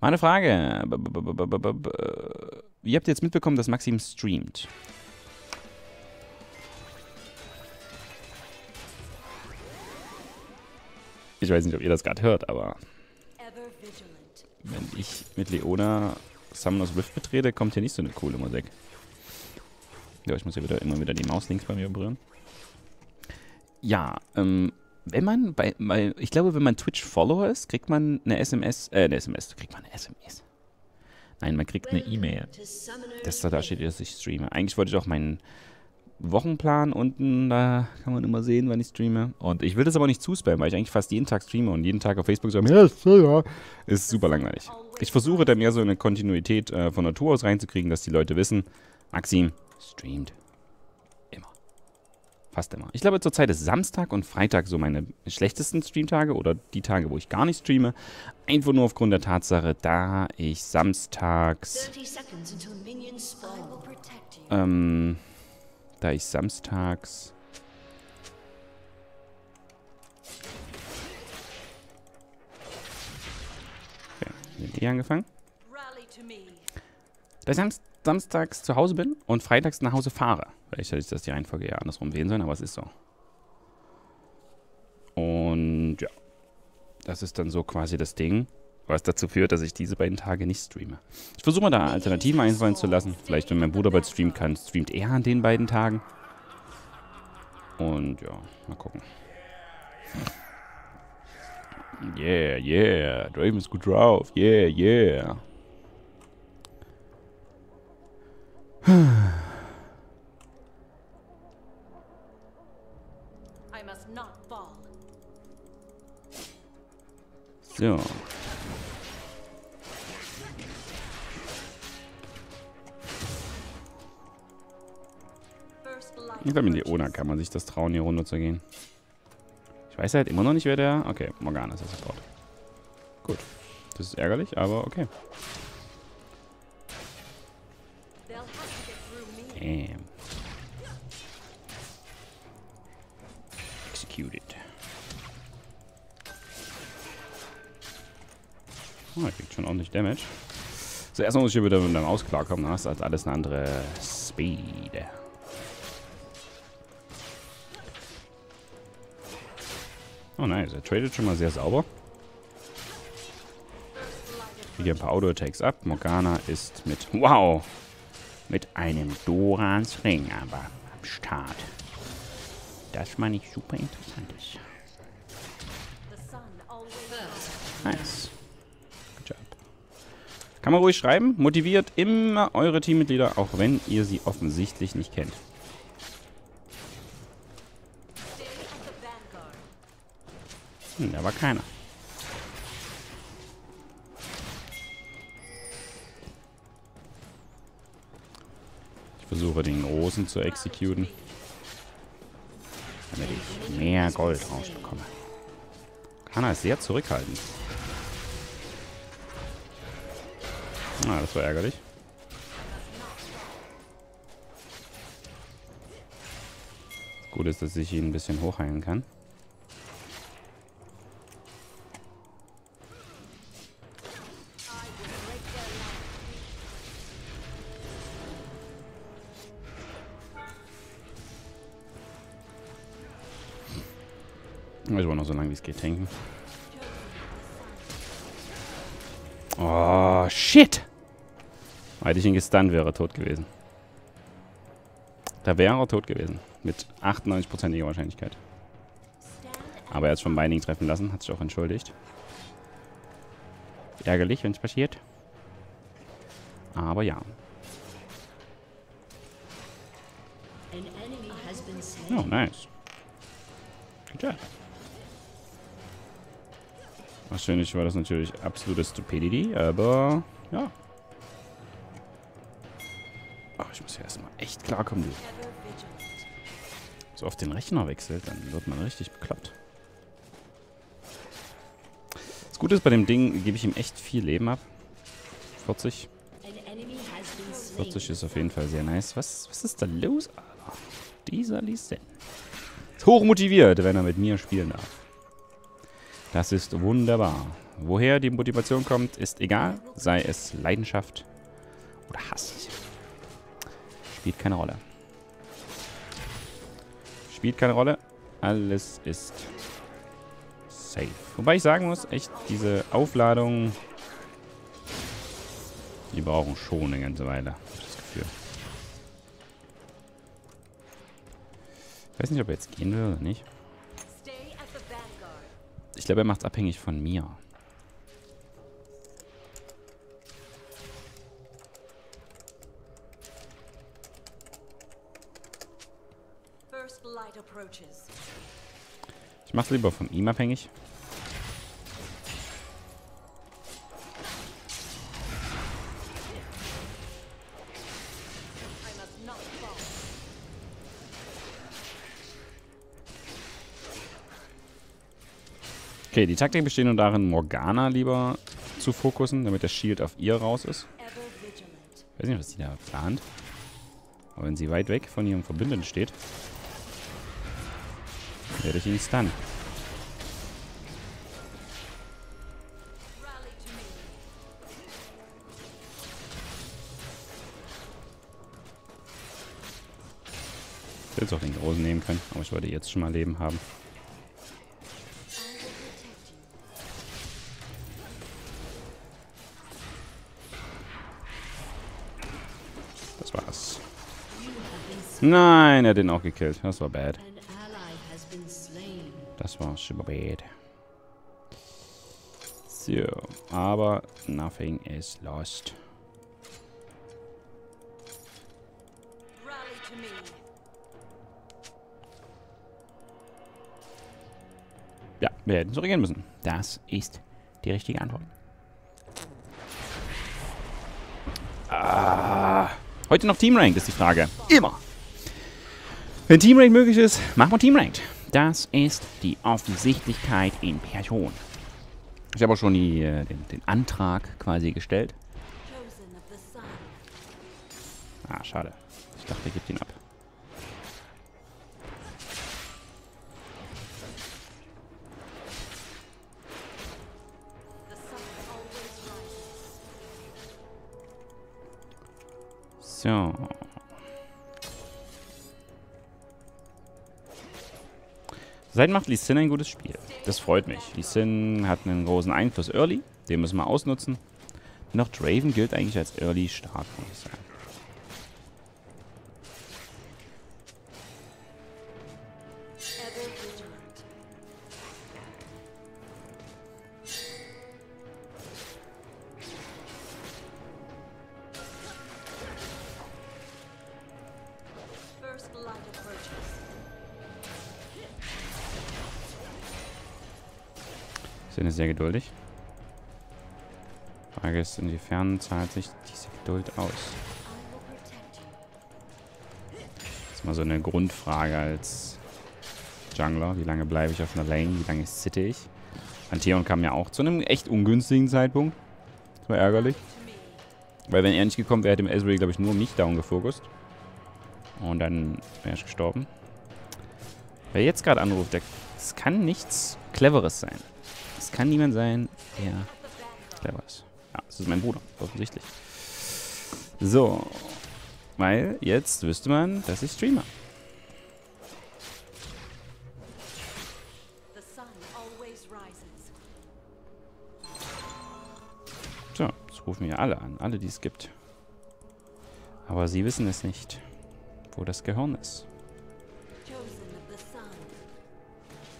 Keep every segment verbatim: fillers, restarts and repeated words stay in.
Meine Frage. Ihr habt jetzt mitbekommen, dass Maxim streamt. Ich weiß nicht, ob ihr das gerade hört, aber wenn ich mit Leona Summoners Rift betrete, kommt hier nicht so eine coole Musik. Ja, ich muss hier wieder immer wieder die Maus links bei mir berühren. Ja, ähm, wenn man bei, bei ich glaube, wenn man Twitch-Follower ist, kriegt man eine S M S, äh, eine S M S, kriegt man eine S M S. Nein, man kriegt eine E-Mail. Das da steht, dass ich streame. Eigentlich wollte ich auch meinen Wochenplan unten, da kann man immer sehen, wann ich streame. Und ich will das aber nicht zuspammen, weil ich eigentlich fast jeden Tag streame und jeden Tag auf Facebook sage, ja, ist, ja. Ist super langweilig. Ich versuche da mehr so eine Kontinuität äh, von Natur aus reinzukriegen, dass die Leute wissen, Maxim streamt immer. Fast immer. Ich glaube, zurzeit ist Samstag und Freitag so meine schlechtesten Streamtage oder die Tage, wo ich gar nicht streame. Einfach nur aufgrund der Tatsache, da ich samstags ähm... Da ich samstags ja, mit E angefangen. Da ich samst, samstags zu Hause bin und freitags nach Hause fahre. Vielleicht hätte ich das die Reihenfolge eher andersrum wählen sollen, aber es ist so. Und ja, das ist dann so quasi das Ding, was dazu führt, dass ich diese beiden Tage nicht streame. Ich versuche mal da Alternativen einfallen zu lassen. Vielleicht, wenn mein Bruder bald streamen kann, streamt er an den beiden Tagen. Und ja, mal gucken. Yeah, yeah. Draven ist gut drauf. Yeah, yeah. So. Ich glaube, in Leona kann man sich das trauen, hier runter zu gehen. Ich weiß halt immer noch nicht, wer der... Okay, Morgana ist der Support. Gut. Das ist ärgerlich, aber okay. Damn. Executed. Oh, er kriegt schon ordentlich Damage. So, erstmal muss ich hier wieder mit der Maus klarkommen. Das ist alles eine andere Speed. Oh nice, er tradet schon mal sehr sauber. Kriege ein paar Auto-Attacks ab. Morgana ist mit, wow, mit einem Dorans Ring aber am Start. Das meine ich super interessant ist. Nice. Good job. Kann man ruhig schreiben. Motiviert immer eure Teammitglieder, auch wenn ihr sie offensichtlich nicht kennt. Hm, da war keiner. Ich versuche den Großen zu exekuten, damit ich mehr Gold rausbekomme. Hanna ist sehr zurückhaltend. Ah, das war ärgerlich. Gut ist, dass ich ihn ein bisschen hochheilen kann. Ich will noch so lange wie es geht tanken. Oh, shit! Hätte ich ihn gestunt, wäre er tot gewesen. Da wäre er tot gewesen. Mit achtundneunzig prozentiger Wahrscheinlichkeit. Aber er hat es vom Binding treffen lassen, hat sich auch entschuldigt. Ärgerlich, wenn es passiert. Aber ja. Oh, nice. Good job. Wahrscheinlich war das natürlich absolute Stupidity, aber ja. Oh, ich muss ja erstmal echt klarkommen. So auf den Rechner wechselt, dann wird man richtig bekloppt. Das Gute ist, bei dem Ding gebe ich ihm echt viel Leben ab. vierzig. vierzig ist auf jeden Fall sehr nice. Was, was ist da los, Alter? Dieser Lee Sin ist hochmotiviert, wenn er mit mir spielen darf. Das ist wunderbar. Woher die Motivation kommt, ist egal. Sei es Leidenschaft oder Hass. Spielt keine Rolle. Spielt keine Rolle. Alles ist safe. Wobei ich sagen muss, echt, diese Aufladung, die brauchen schon eine ganze Weile. Hab ich das Gefühl. Ich weiß nicht, ob er jetzt gehen will oder nicht. Ich glaube, er macht es abhängig von mir. Ich mache es lieber von ihm abhängig. Okay, die Taktik besteht nur darin, Morgana lieber zu fokussen, damit der Shield auf ihr raus ist. Ich weiß nicht, was die da plant. Aber wenn sie weit weg von ihrem Verbündeten steht, werde ich ihn stunnen. Ich hätte jetzt auch den Großen nehmen können, aber ich wollte jetzt schon mal Leben haben. Nein, er hat den auch gekillt. Das war bad. Das war super bad. So, aber nothing is lost. Ja, wir hätten zurückgehen müssen. Das ist die richtige Antwort. Ah, heute noch Teamrank ist die Frage. Immer. Wenn Teamrank möglich ist, machen wir Teamrank. Das ist die Offensichtlichkeit in Person. Ich habe auch schon die, äh, den, den Antrag quasi gestellt. Ah, schade. Ich dachte, er gibt ihn ab. So. Seit macht Lee Sin ein gutes Spiel. Das freut mich. Lee Sin hat einen großen Einfluss early. Den müssen wir ausnutzen. Noch Draven gilt eigentlich als early stark, muss ich sagen. Ist sehr geduldig. Frage ist, inwiefern zahlt sich diese Geduld aus? Das ist mal so eine Grundfrage als Jungler. Wie lange bleibe ich auf einer Lane? Wie lange sitte ich? Pantheon kam ja auch zu einem echt ungünstigen Zeitpunkt. Das war ärgerlich. Weil wenn er nicht gekommen wäre, hätte im Ezreal, glaube ich, nur mich down gefokust. Und dann wäre ich gestorben. Wer jetzt gerade anruft, der, das kann nichts Cleveres sein. Es kann niemand sein, der clever ist. Ja, das ist mein Bruder, offensichtlich. So. Weil jetzt wüsste man, dass ich streame. So, jetzt rufen wir alle an. Alle, die es gibt. Aber sie wissen es nicht, wo das Gehirn ist.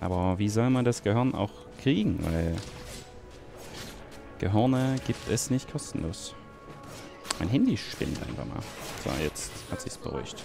Aber wie soll man das Gehirn auch kriegen? Weil Gehirne gibt es nicht kostenlos. Mein Handy spinnt einfach mal. So, jetzt hat sich's beruhigt.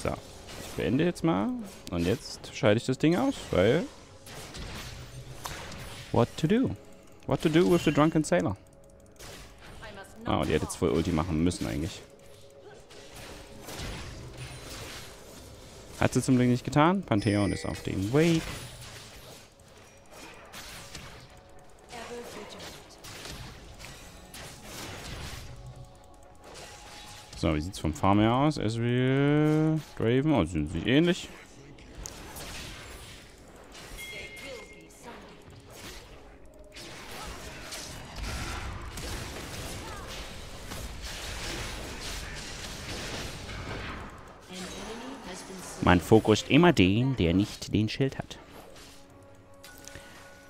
So, ich beende jetzt mal. Und jetzt schalte ich das Ding aus, weil... What to do? What to do with the drunken sailor? Oh, die hätte jetzt voll Ulti machen müssen eigentlich. Hat sie zum Glück nicht getan. Pantheon ist auf dem Weg. So, wie sieht es vom Farm her aus? Ezreal, Draven, oh, sie sind sich ähnlich. Man fokussiert immer den, der nicht den Schild hat.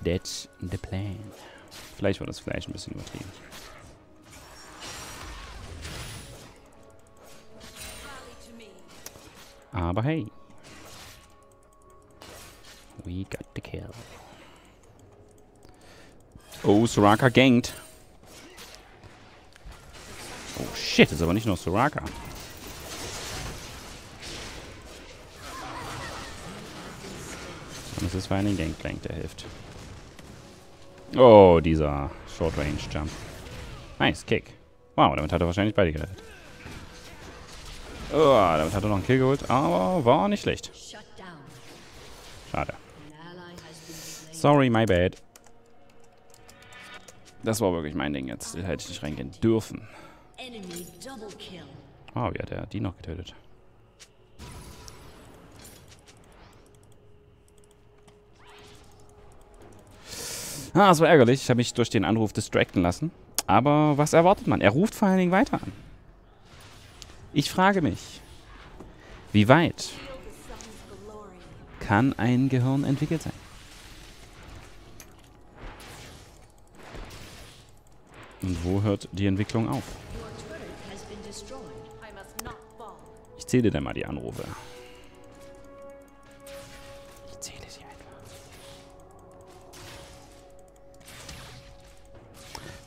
That's the plan. Vielleicht war das vielleicht ein bisschen übertrieben. Aber hey. We got the kill. Oh, Soraka gankt. Oh shit, das ist aber nicht nur Soraka. Und es ist vor allem Gangplank, der hilft. Oh, dieser Short Range Jump. Nice, Kick. Wow, damit hat er wahrscheinlich beide gerettet. Oh, damit hat er noch einen Kill geholt, aber war nicht schlecht. Schade. Sorry, my bad. Das war wirklich mein Ding jetzt. Das hätte ich nicht reingehen dürfen. Oh, wie hat er die noch getötet? Ah, das war ärgerlich. Ich habe mich durch den Anruf distracten lassen. Aber was erwartet man? Er ruft vor allen Dingen weiter an. Ich frage mich, wie weit kann ein Gehirn entwickelt sein? Und wo hört die Entwicklung auf? Ich zähle dann mal die Anrufe. Ich zähle sie einfach.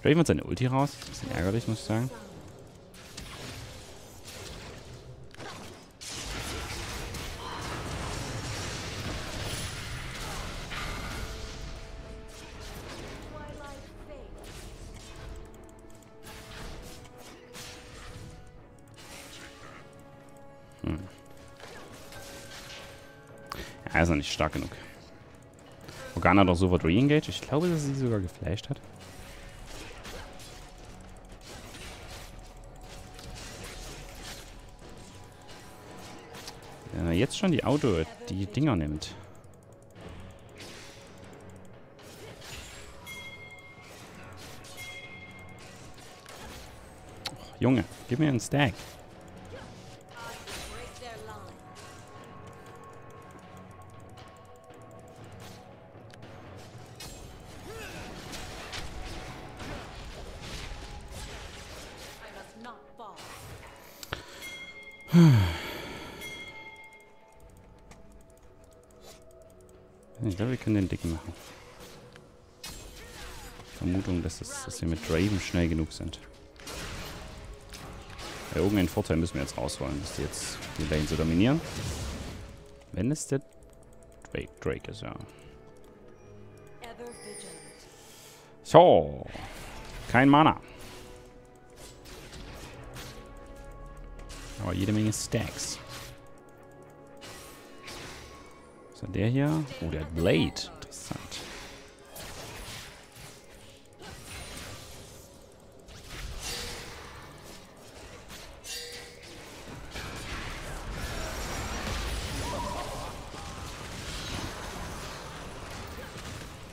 Draven hat seine Ulti raus. Ein bisschen ärgerlich, muss ich sagen. Er ist noch nicht stark genug. Morgana hat doch sofort re-engaged. Ich glaube, dass sie sogar geflasht hat. Wenn er jetzt schon die Auto, die Dinger nimmt. Och, Junge, gib mir einen Stack. Ich glaube, wir können den Dicken machen. Vermutung, dass, es, dass wir mit Draven schnell genug sind. Bei irgendeinen Vorteil müssen wir jetzt rausholen, dass die jetzt die Lane so dominieren. Wenn es der Drake, Drake ist, ja. So. Kein Mana. Aber jede Menge Stacks. Was hat der hier? Oh, der hat Blade. Interessant.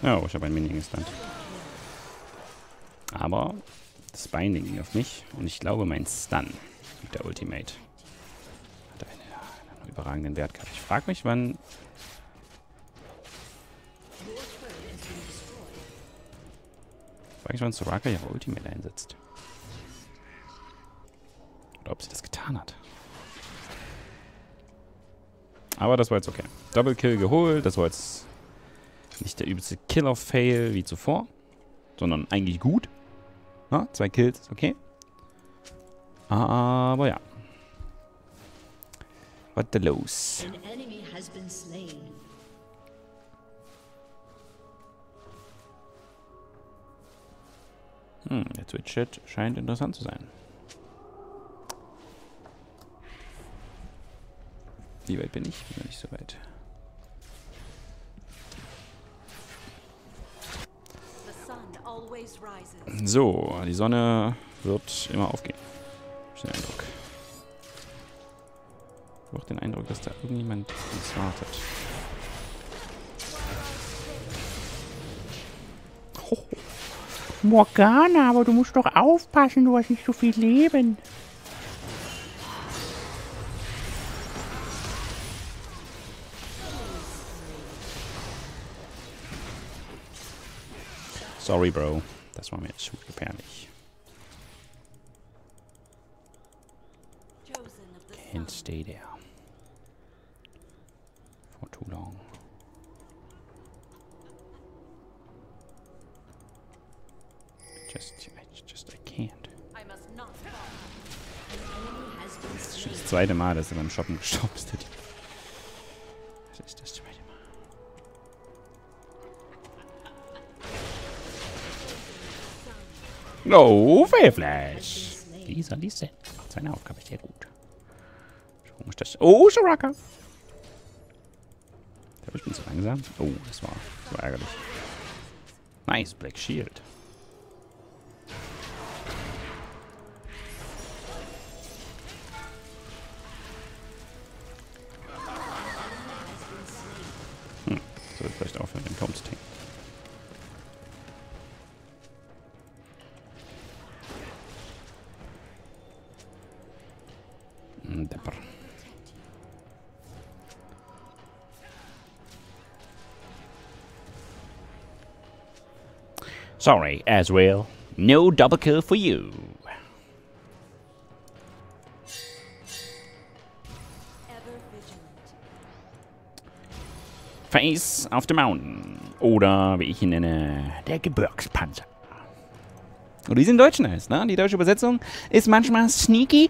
Oh, ich habe ein Minion gestunt. Aber das Binding ging auf mich und ich glaube, mein Stun mit der Ultimate hat einen, einen überragenden Wert gehabt. Ich frage mich, wann... Ich frage mich, wann Soraka ihre Ultimate einsetzt. Oder ob sie das getan hat. Aber das war jetzt okay. Double Kill geholt. Das war jetzt nicht der übelste Killer-Fail wie zuvor, sondern eigentlich gut. Na, zwei Kills, okay. Aber ja. Was ist da los? Hm, der Twitch-Chat scheint interessant zu sein. Wie weit bin ich? Bin nicht so weit. So, die Sonne wird immer aufgehen. Den Eindruck. Ich habe auch den Eindruck, dass da irgendjemand uns wartet. Oh. Morgana, aber du musst doch aufpassen, du hast nicht so viel Leben. Sorry, Bro. Das war mir jetzt schon gefährlich. Can't stay there. For too long. Just, I, just, I can't. Das ist schon das zweite Mal, dass er beim Shoppen gestoppt ist. Das ist das zweite Mal. No, Fairflash! Dieser Lee Sin macht seine Aufgabe sehr gut. So muss das. Oh, Soraka! Da bin ich zu langsam. Oh, das war, das war ärgerlich. Nice, Black Shield. Vielleicht aufhören, den Tom zu tanken. Depper. Sorry, Ezreal. No double kill for you. Face of the Mountain. Oder, wie ich ihn nenne, der Gebirgspanzer. Oder wie es in Deutschen heißt, ne? Die deutsche Übersetzung ist manchmal sneaky,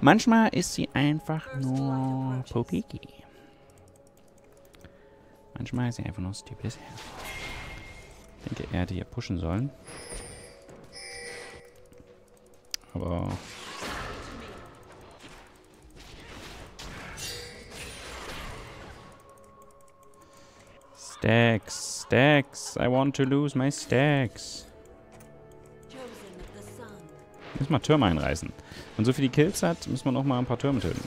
manchmal ist sie einfach nur popiki. Manchmal ist sie einfach nur stupides Herz. Ich denke, er hätte hier pushen sollen. Aber... Stacks, stacks. I want to lose my stacks. Müssen mal Türme einreißen. Wenn so viele Kills hat, müssen wir noch mal ein paar Türme töten.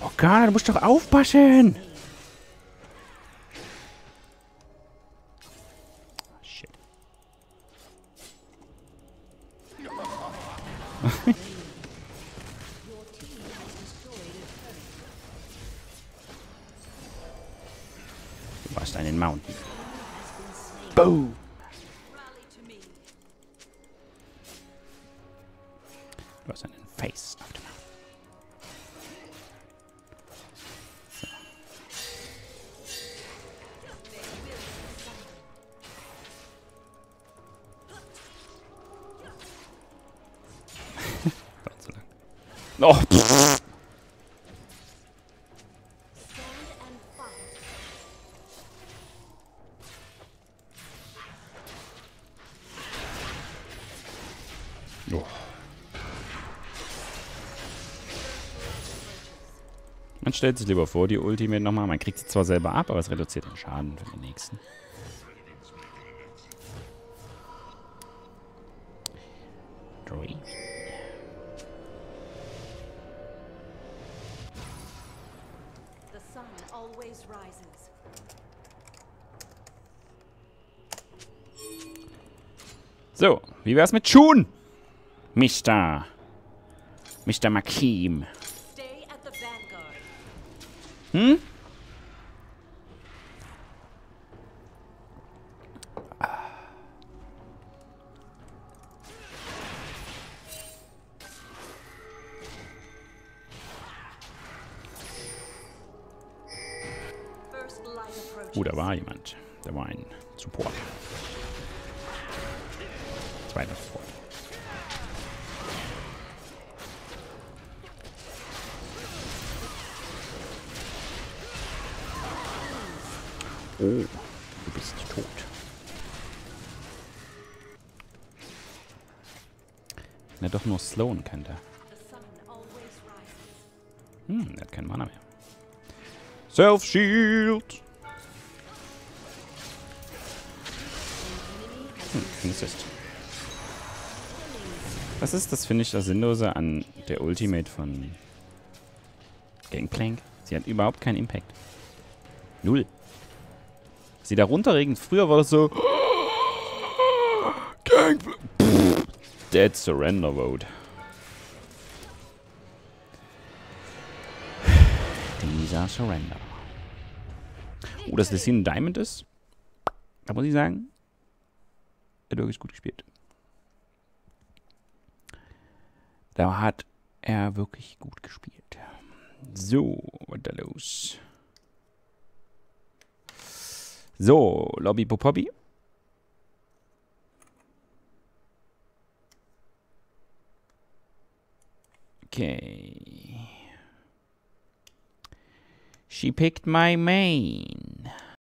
Morgana, du musst doch aufpassen! Shit. Du warst an den Mountain. Boom! Du warst an den Face auf dem Mountain. Oh, pfff. Oh. Man stellt sich lieber vor, die Ulti nochmal. Man kriegt sie zwar selber ab, aber es reduziert den Schaden für den nächsten. Drake. So, wie wär's mit Chun? Mister Mister Maxim. Hm? Oh, da war jemand. Da war ein Support. Zweiter Support. Oh, du bist tot. Na doch, nur Sloan kennt er. Hm, er hat keinen Mana mehr. Self-Shield! Hm, kein Assist. Was ist das, finde ich, das Sinnlose an der Ultimate von Gangplank? Sie hat überhaupt keinen Impact. Null. Sie da runterregend. Früher war das so... Gangplank. Pff, Dead Surrender Mode. Dieser Surrender. Oh, dass Lee Sin ein Diamond ist. Da muss ich sagen, er hat wirklich gut gespielt. Da hat er wirklich gut gespielt. So, weiter los. So, Lobby Popobi. Okay. She picked my main.